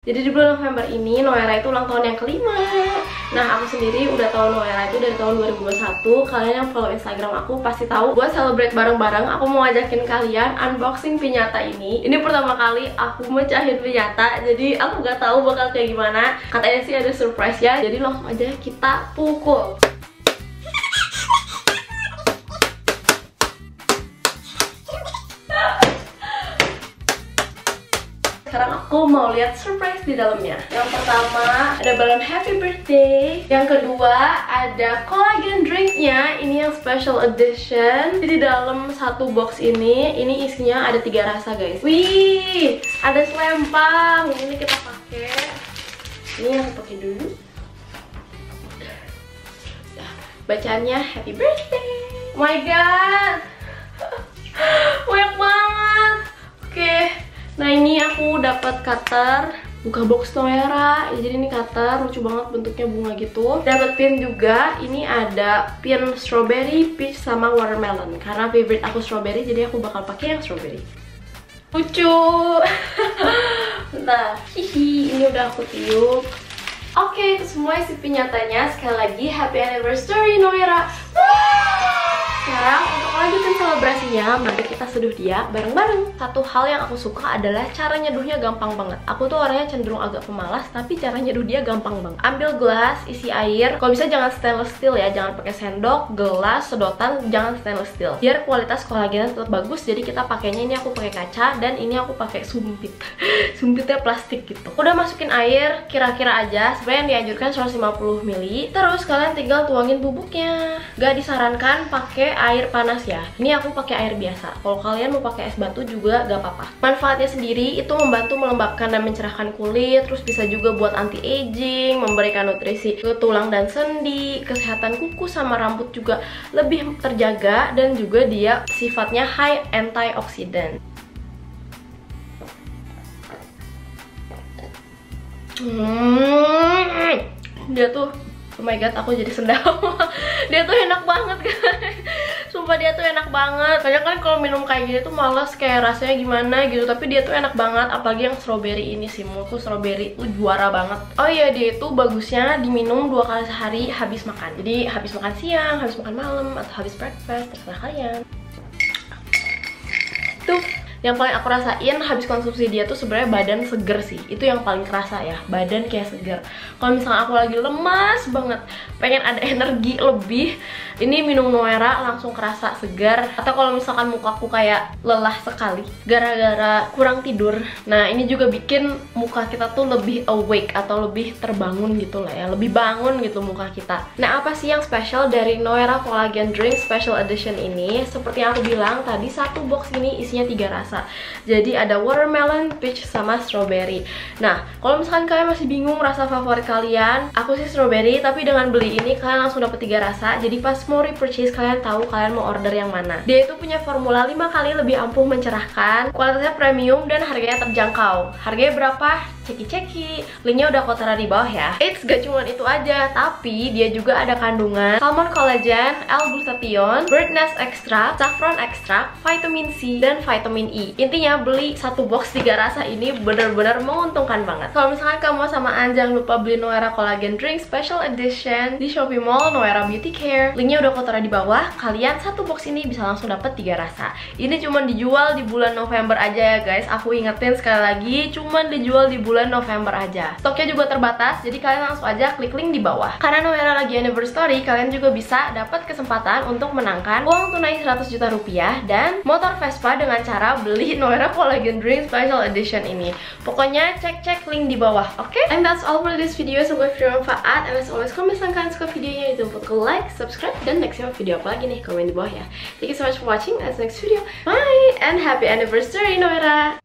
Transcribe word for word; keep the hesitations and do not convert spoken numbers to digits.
Jadi di bulan November ini Noera itu ulang tahun yang kelima. Nah, aku sendiri udah tahu Noera itu dari tahun dua ribu dua puluh satu. Kalian yang follow Instagram aku pasti tahu. Buat celebrate bareng-bareng, aku mau ngajakin kalian unboxing piñata ini. Ini pertama kali aku mecahin piñata, jadi aku nggak tahu bakal kayak gimana. Katanya sih ada surprise ya. Jadi langsung aja kita pukul. Sekarang aku mau lihat surprise di dalamnya. Yang pertama ada balon happy birthday. Yang kedua ada collagen drinknya. Ini yang special edition. Jadi di dalam satu box ini, ini isinya ada tiga rasa guys. Wih, ada selempang. Ini kita pakai. Ini yang aku pakai dulu. Bacaannya happy birthday. Oh my god, banyak banget. Oke. Okay. Nah ini aku dapat cutter, buka box Noera. Ya, jadi ini cutter, lucu banget bentuknya bunga gitu. Dapat pin juga, ini ada pin strawberry, peach sama watermelon. Karena favorite aku strawberry, jadi aku bakal pakai yang strawberry. Lucu. Bentar, hihi, ini udah aku tiup. Oke, itu semua isi piñatanya. Sekali lagi happy anniversary Noera. Sekarang untuk lanjutin selebrasinya, mari kita seduh dia bareng-bareng. Satu hal yang aku suka adalah cara nyeduhnya gampang banget. Aku tuh orangnya cenderung agak pemalas, tapi cara nyeduh dia gampang banget. Ambil gelas, isi air. Kalau bisa jangan stainless steel ya, jangan pakai sendok, gelas, sedotan, jangan stainless steel. Biar kualitas kolagennya tetap bagus, jadi kita pakainya ini aku pakai kaca dan ini aku pakai sumpit. Sumpitnya plastik gitu. Udah masukin air, kira-kira aja. Sebenarnya yang dianjurkan seratus lima puluh mililiter. Terus kalian tinggal tuangin bubuknya. Gak disarankan pakai air panas ya. Ini aku pakai air biasa. Kalau kalian mau pakai es batu juga gak apa-apa. Manfaatnya sendiri itu membantu melembabkan dan mencerahkan kulit, terus bisa juga buat anti aging, memberikan nutrisi ke tulang dan sendi, kesehatan kuku sama rambut juga lebih terjaga, dan juga dia sifatnya high antioxidant. Hmm, dia tuh oh my god, aku jadi sendal. Dia tuh enak banget guys. Sumpah dia tuh enak banget. Kadang kan kalau minum kayak gini tuh males kayak rasanya gimana gitu. Tapi dia tuh enak banget. Apalagi yang strawberry ini sih. Menurutku strawberry tuh juara banget. Oh iya, dia itu bagusnya diminum dua kali sehari habis makan. Jadi habis makan siang, habis makan malam, atau habis breakfast, terserah kalian. Tuh. Yang paling aku rasain habis konsumsi dia tuh sebenarnya badan seger sih. Itu yang paling kerasa ya, badan kayak seger. Kalau misalnya aku lagi lemas banget, pengen ada energi lebih, ini minum Noera langsung kerasa segar. Atau kalau misalkan mukaku kayak lelah sekali gara-gara kurang tidur, nah ini juga bikin muka kita tuh lebih awake atau lebih terbangun gitu lah ya, lebih bangun gitu muka kita. Nah apa sih yang spesial dari Noera Collagen Drink Special Edition ini? Seperti yang aku bilang tadi, satu box ini isinya tiga rasa. Jadi ada watermelon, peach, sama strawberry. Nah, kalau misalkan kalian masih bingung rasa favorit kalian, aku sih strawberry, tapi dengan beli ini kalian langsung dapat tiga rasa. Jadi pas mau repurchase kalian tahu kalian mau order yang mana. Dia itu punya formula lima kali lebih ampuh mencerahkan, kualitasnya premium dan harganya terjangkau. Harganya berapa? Ceki-ceki. Linknya udah aku taruh di bawah ya. It's gak cuma itu aja, tapi dia juga ada kandungan salmon collagen, L-glutathione, bird nest extract, saffron extract, vitamin C, dan vitamin E. Intinya beli satu box tiga rasa ini bener-bener menguntungkan banget. Kalau misalkan kamu sama Anjang lupa beli Noera Collagen Drink Special Edition di Shopee Mall Noera Beauty Care. Linknya udah aku taruh di bawah. Kalian satu box ini bisa langsung dapat tiga rasa. Ini cuma dijual di bulan November aja ya guys. Aku ingetin sekali lagi, cuma dijual di bulan November aja. Stoknya juga terbatas, jadi kalian langsung aja klik link di bawah. Karena Noera lagi anniversary, kalian juga bisa dapat kesempatan untuk menangkan uang tunai seratus juta rupiah dan motor Vespa dengan cara beli Noera Collagen Drink Special Edition ini. Pokoknya cek-cek link di bawah, oke? Okay? And that's all for this video. Semoga video bermanfaat. And as always, kalau misalkan kalian suka videonya, jangan lupa like, subscribe, dan next video apa lagi nih, komen di bawah ya. Thank you so much for watching. As next video, bye and happy anniversary Noera.